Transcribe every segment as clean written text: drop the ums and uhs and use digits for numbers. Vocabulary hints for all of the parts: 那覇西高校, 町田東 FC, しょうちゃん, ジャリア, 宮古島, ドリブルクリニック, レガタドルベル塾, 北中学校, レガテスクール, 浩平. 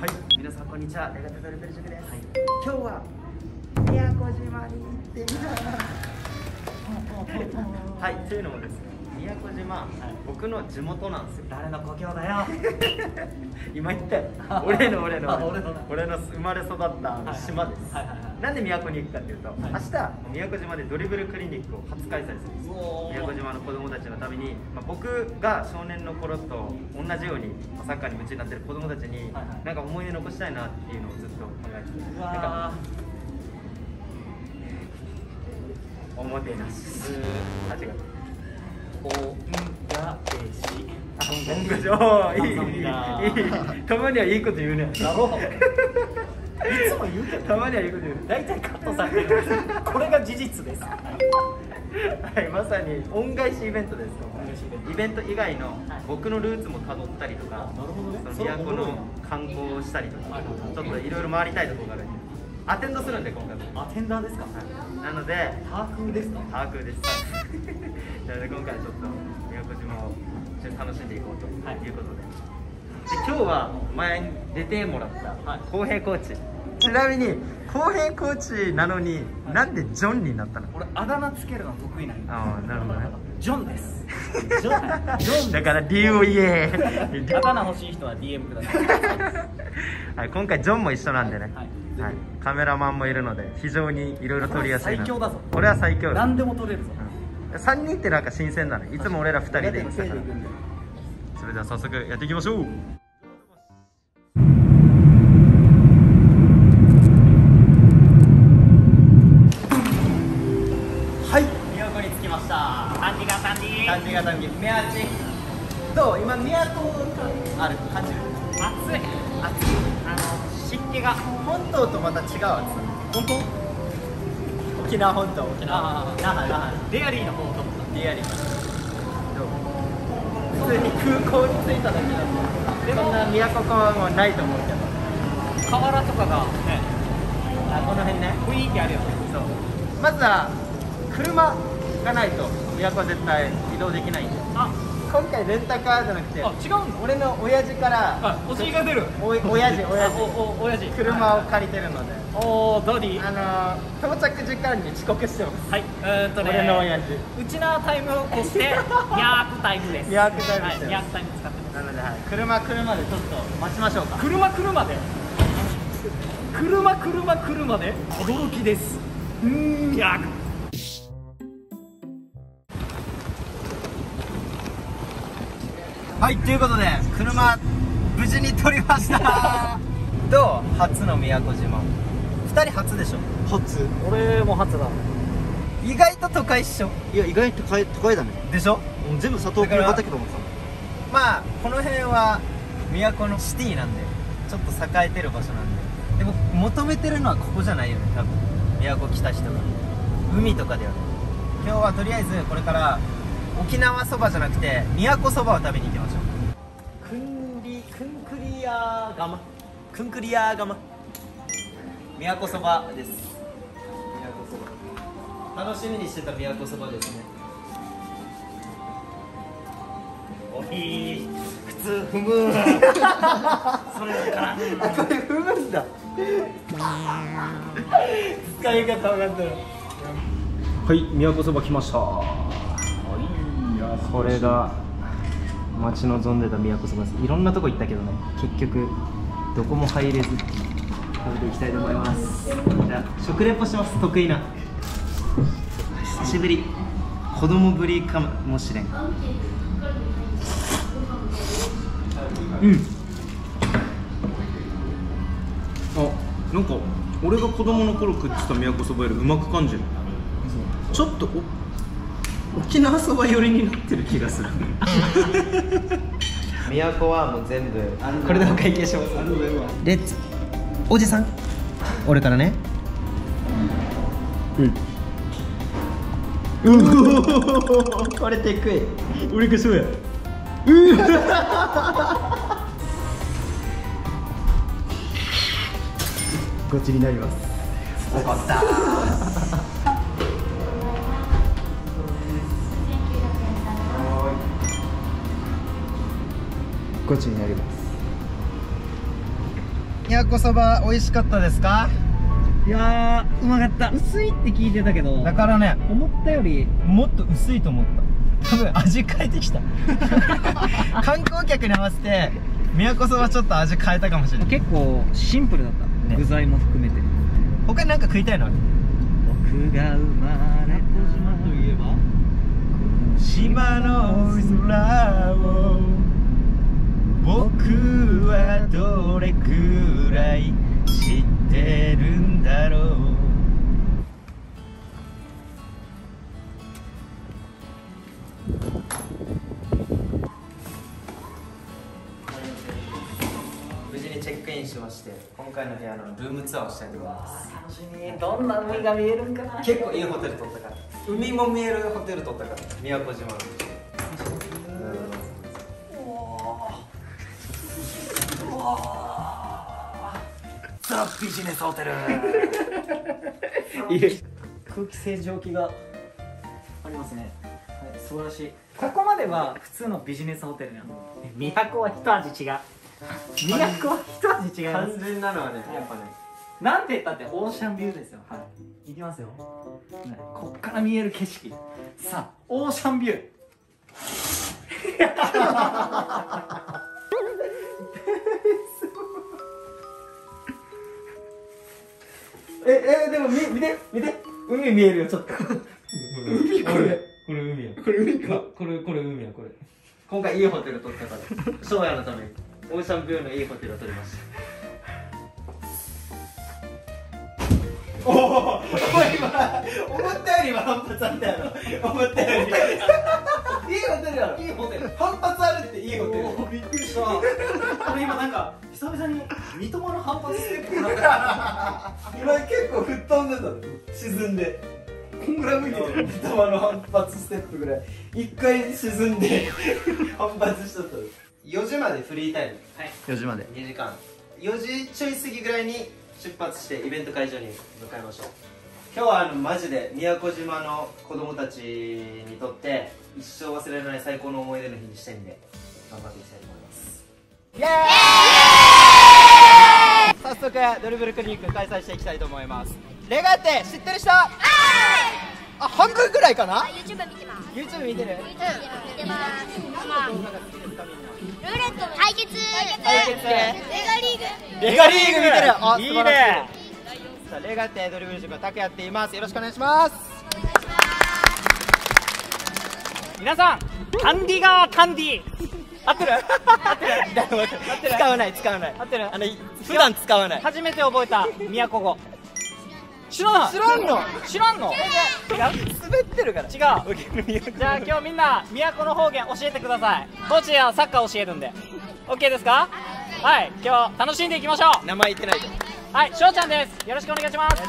はい、皆さんこんにちは、レガタドルベル塾です、はい、今日は宮古島に行ってみたはい、というのもですね、宮古島、はい、僕の地元なんですよ。誰の故郷だよ今言ったよ俺の生まれ育った島です。なんで宮古に行くかっていうと、明日宮古島でドリブルクリニックを初開催するんですよ。宮古島の子供たちのために、僕が少年の頃と同じようにサッカーに夢中になってる子供たちになんか思い出残したいなっていうのをずっと考えてて、なんかおもてなしすあ、違うたまにはいいこと言うね。なるほど。いつも言うけど、たまにはいいこと言う。大体カットされてる。これが事実です。はい、まさに恩返しイベントです。イベント以外の僕のルーツもたどったりとか、宮古の観光をしたりとか、ちょっといろいろ回りたいところがあるんで、アテンドするんで今回も。アテンダーですか？なので、パークですか？パークです。なので今回ちょっと宮古島を楽しんでいこうということで、今日は前に出てもらった浩平コーチ、ちなみに浩平コーチなのになんでジョンになったの？俺あだ名つけるの得意なんだ。ああ、なるほどね。ジョンです。ジョンだから理由を言え。あだ名欲しい人は DM ください。今回ジョンも一緒なんでね、カメラマンもいるので非常にいろいろ撮りやすい。最強だぞ。俺は最強だ。何でも撮れるぞ。3人ってなんか新鮮だね。いつも俺ら2人で行ってたから。それでは早速やっていきましょう。はい、宮古に着きました。タンディガタンディ、タンディガタンディ、メアチどう？今宮古ある感じる？暑い、暑い。湿気が本島とまた違う暑さ。本当？沖縄本島、沖縄那覇、那覇デアリーの方と思った。デアリー普通に空港に着いただけだと、でもそんな宮古はもうないと思うけど、河原とかがね、この辺ね、雰囲気あるよね。そう、まずは車がないと宮古は絶対移動できないんで、今回レンタカーじゃなくて、あ、違うの？俺の親父からお尻が出る。親父車を借りてるので、おおダディ、到着時間に遅刻してます。はい、俺の親父うちのタイムを越してヤークタイムです。ヤークタイムです。ヤークタイム使ってます。なので車でちょっと待ちましょうか。車で驚きです。ヤークはい、ということで車無事に取りました。どう？初の宮古島。2人初でしょ？初。俺も初だ。意外と都会っしょ？いや、意外と都会だね。でしょ？全部サトウキビ畑だもん。まあこの辺は宮古のシティなんで、ちょっと栄えてる場所なんで、でも求めてるのはここじゃないよね、多分宮古来た人が。海とかだよね。今日はとりあえずこれから沖縄そばじゃなくて宮古そばを食べに行きましょう。くんくりやーがま宮古そばです。宮古そば楽しみにしてた。宮古そばですね。おひー、普通踏むそれからこれ踏むんだ使い方分かったら。はい、宮古そば来ました。これが待ち望んでた宮古そばです。いろんなとこ行ったけどね、結局どこも入れず食べていきたいと思います。じゃあ食レポします。得意な、久しぶり、子供ぶりかもしれん。あ、なんか俺が子供の頃食ってた宮古そばよりうまく感じる。ちょっと沖縄そば寄りになってる気がする。宮古はもう全部これでお会計します。レッツおじさん、俺からね。これで食え。俺がそうや。ごちになります。怒った。ごちになります。宮古そば美味しかったですか？いやー、うまかった。薄いって聞いてたけど、だからね、思ったよりもっと薄いと思った。多分味変えてきた観光客に合わせて宮古そばちょっと味変えたかもしれない。結構シンプルだった、ね、具材も含めて。他に何か食いたいのある？僕が生まれた島といえば、島の空を僕はどれくらい知ってるんだろう。無事にチェックインしまして、今回の部屋のルームツアーをしたいと思います。楽しみ。どんな海が見えるんかな。結構いいホテル取ったから、海も見えるホテル取ったから、宮古島のザ・ビジネスホテル空気清浄機がありますね、はい、素晴らしい。ここまでは普通のビジネスホテルなの。宮古は一味違う宮古は一味違う完全なのはね、やっぱね、なんて言ったってオーシャンビューですよ。はい、いきますよ、ね、こっから見える景色。さあ、オーシャンビューでも見て海見えるよ。ちょっと海、これ海や、これ海か、これ海や。これ今回いいホテル取ったから、将来のためにオーシャンビューのいいホテルを取りました。おお、今思ったよりは反発あったやろ。思ったよりいいホテルやろ。いいホテル、反発あるっていいホテル。びっくりした。これ今なんか久々に三笘の反発ステップになった。今結構吹っ飛んでたの、沈んで。こんぐらい向いてた三笘の反発ステップぐらい。一回沈んで反発しちゃった。4時までフリータイム、はい、4時まで2時間、4時ちょい過ぎぐらいに出発してイベント会場に向かいましょう。今日はマジで宮古島の子供たちにとって一生忘れられない最高の思い出の日にしたいんで、頑張っていきたいと思います。イエーイ。早速ドリブルクリニック開催していきたいと思います。レガテ知ってる人？あ、半分ぐらいかな。 YouTube 見てます。 YouTube 見てる？ YouTube 見てます。ルーレット対決、レガリーグ見てる。あ、素晴らしい。さあ、レガテドリブル塾たくやっています。よろしくお願いします。皆さん、カンディ川カンディ合ってる？使わない普段使わない。初めて覚えた宮古語。知らんの滑ってるから。違う。じゃあ今日みんな宮古の方言教えてください。コーチはサッカー教えるんで OK ですか？はい、今日楽しんでいきましょう。名前言ってないで。はい、しょうちゃんです。よろしくお願いします。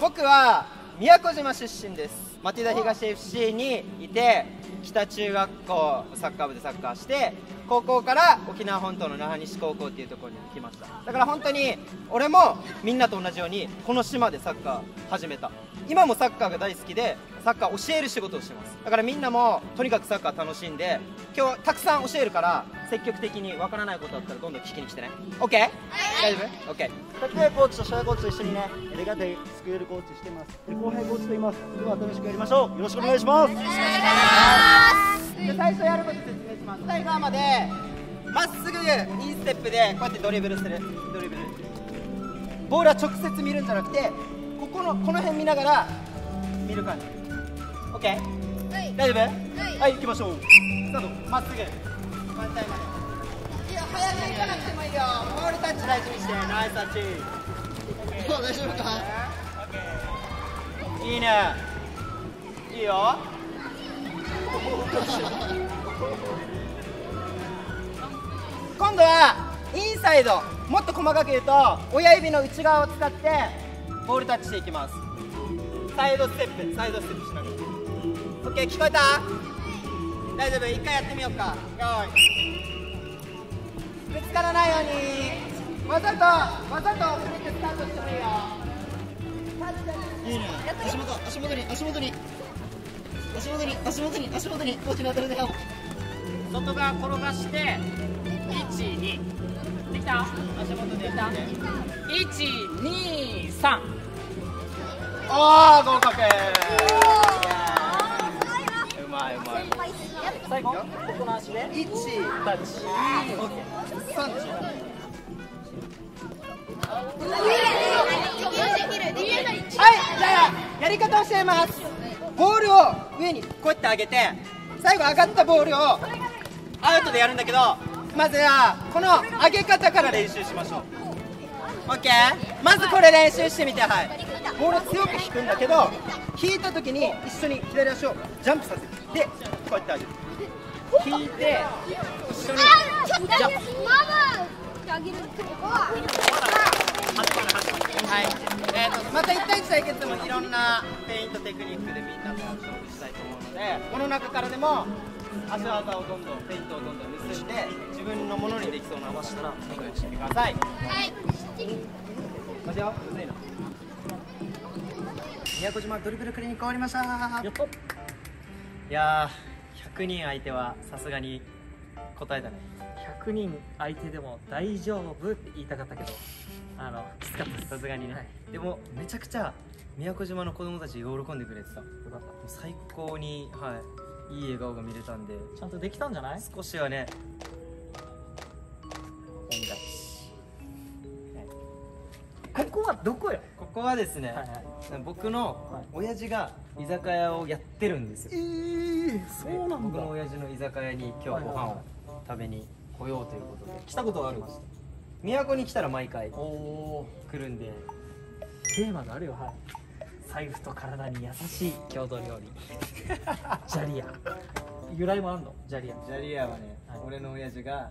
僕は宮古島出身です。町田東 FC にいて、北中学校サッカー部でサッカーして、高校から沖縄本島の那覇西高校っていうところに来ました。だから本当に俺もみんなと同じようにこの島でサッカー始めた。今もサッカーが大好きで、サッカー教える仕事をしてます。だからみんなもとにかくサッカー楽しんで、今日はたくさん教えるから積極的に、わからないことだったらどんどん聞きに来てね。 OK？ 大丈夫？ OK。 2人でコーチと小学コーチと一緒にね、レガテスクールコーチしてます。後輩コーチといます。それでは新しくやりましょう。よろしくお願いします。よろしくお願いします。最初やること説明します。最後までまっすぐインステップでこうやってドリブルする。ドリブル、ボールは直接見るんじゃなくて、この辺見ながら見る感じ。 OK？ はい、大丈夫？はい、はい、行きましょう。スタート。まっすぐ反対まで。いや、早く行かなくてもいいよ。ボールタッチ大事にして。ナイスタッチ。そう、大丈夫か？いいね。いいよ。今度はインサイド。もっと細かく言うと、親指の内側を使ってボールタッチしていきます。サイドステップ、サイドステップしながら。オッケー、聞こえた？大丈夫、一回やってみようか。よい、ぶつからないように。わざと遅れてスタートしてもいいよ。いいね。足元にこっちに当たるでよ。外側転がして1、2で、1、2、3。ああ、合格。うまいうまい。最後、僕の足で。1、2、3。はい、じゃあやり方を教えます。ボールを上にこうやって上げて、最後上がったボールをアウトでやるんだけど、まずはこの上げ方から練習しましょう。 OK、 まずこれ練習してみて、はい、ボールを強く引くんだけど、引いた時に一緒に左足をジャンプさせて、でこうやって上げる、引いて一緒にジャンプ。また1対1対決でもいろんなフェイントテクニックでみんなと勝負したいと思うので、この中からでも足技をどんどん、フェイントをどんどん結んで自分のものにできそうな技したらお願いしてください。はい、待てよ、むずいな。宮古島ドリブルクリニック終わりました。やっと、いやー、100人相手はさすがに答えたね。100人相手でも大丈夫って言いたかったけど、きつかったです、さすがにね、はい、でもめちゃくちゃ宮古島の子供たち喜んでくれてた。よかった、もう最高に、はい、いい笑顔が見れたんで、ちゃんとできたんじゃない？少しはね、はい、ここはどこよ？ここはですね、はい、はい、僕の親父が居酒屋をやってるんですよ。そうなんだ。僕の親父の居酒屋に今日はご飯を食べに来ようということで。来たことはあるんです。宮古に来たら毎回来るんで。テーマがあるよ、はい、財布と体に優しい郷土料理ジャリア。由来もあんの？ジャリア、ジャリアはね、はい、俺の親父が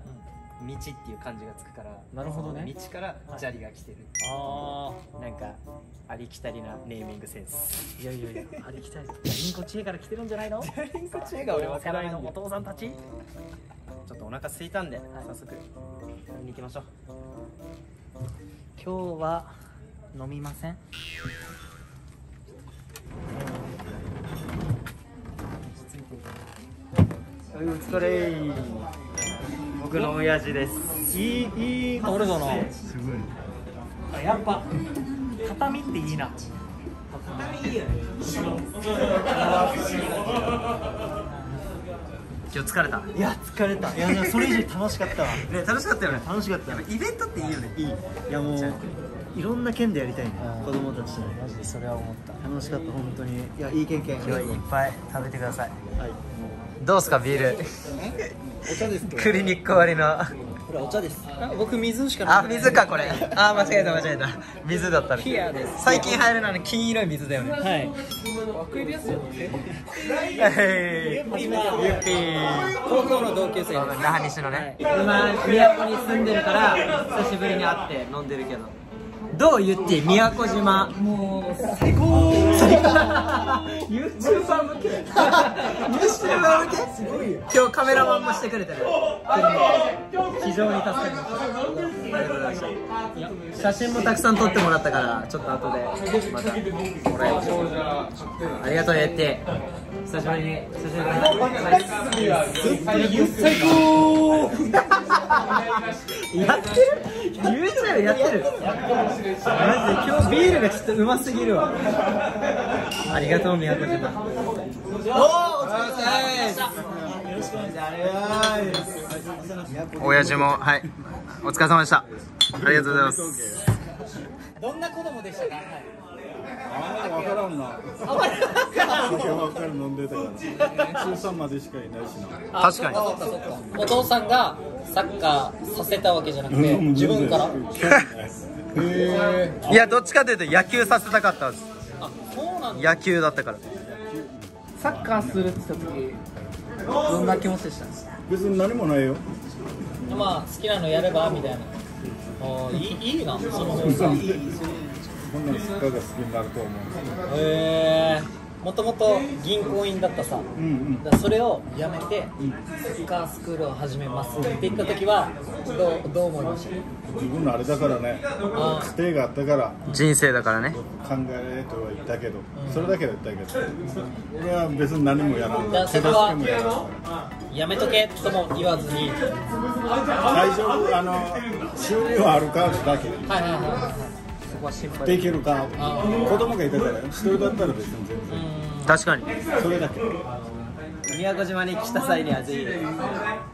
道っていう漢字がつくから、なるほどね、道から砂利が来てる、はい、なんかありきたりなネーミングセンス。いやいやいや、ありきたりジャリンコ知恵から来てるんじゃないの？ジャリンコ知恵が俺分からないの。お父さんたちちょっとお腹空いたんで、早速飲みに行きましょう。今日は飲みません。お疲れ。僕の親父です。いい俺だな。すごい。やっぱ片身っていいな。片身いいよね。今日疲れた。いや疲れた。いやでもそれ以上に楽しかったわ。ね、楽しかったよね。楽しかった。イベントっていいよね。いい。いやもういろんな県でやりたいね。子供たちとね。マジでそれは思った。楽しかった本当に。いやいい経験。今日いっぱい食べてください。はい。どうですかビール？お茶です。クリニック終わりの。これお茶です。僕水しか。あ、水かこれ。あ、間違えた。水だったね。最近入るのは金色い水だよね。はい。高校の同級生。那覇西のね。今宮古に住んでるから久しぶりに会って飲んでるけど。どうゆって宮古島。もう最高。YouTuber 向け。YouTuber 向け。すごいよ。今日カメラマンもしてくれたよ。非常に助かりました。写真もたくさん撮ってもらったから、ちょっと後でまたもらいましょう。ありがとうやって。久しぶりに。最高。やってる ？YouTube やってる。マジで今日ビールがちょっとうますぎるわ。ありがとう宮古島。お疲れ様でした。親父も、はい、お疲れ様でした。ありがとうございます。どんな子供でしたか？わからんな。酒はわかる飲んでたから。中3までしかいないしな。確かに。お父さんがサッカーさせたわけじゃなくて、自分から。いや、どっちかというと野球させたかったです。あ、そうなんだ。野球だったから。サッカーするって言った時。どんな気持ちでした？別に何もないよ。まあ好きなのやればみたいな。ああいいな。その方が。こんなのサッカーが好きになると思う。へえ。もともと銀行員だったさ。だそれを辞めてサッカースクールを始めますって言った時はどう思いました？自分のあれだからね。家庭があったから。人生だからね。考えとは言ったけど、それだけは言ったけど、俺は別に何もやらない。それはやめとけとも言わずに。大丈夫、収入はあるかだけ、そこは心配できるか、子供がいたから一人だったら別に全然、確かにそれだけ。宮古島に来た際にはぜひ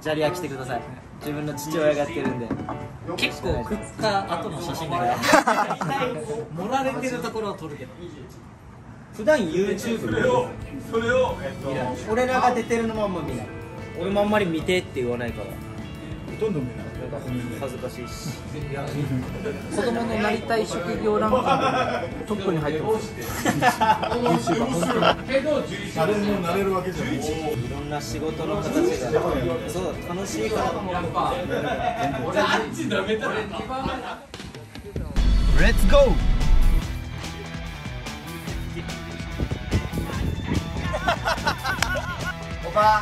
ジャリア来てください。自分の父親がやってるんで。結構食った後の写真だけど盛られてるところを撮るけど、普段 YouTube で俺らが出てるのもあんま見ない。俺もあんまり見てって言わないからほとんど見ない。恥ずかしいし子供のなりたい職業ランキングトップに入ってます。誰にもなれるわけじゃない。いろんな仕事の形がそうだ、楽しいからレッツゴー。おば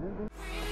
然。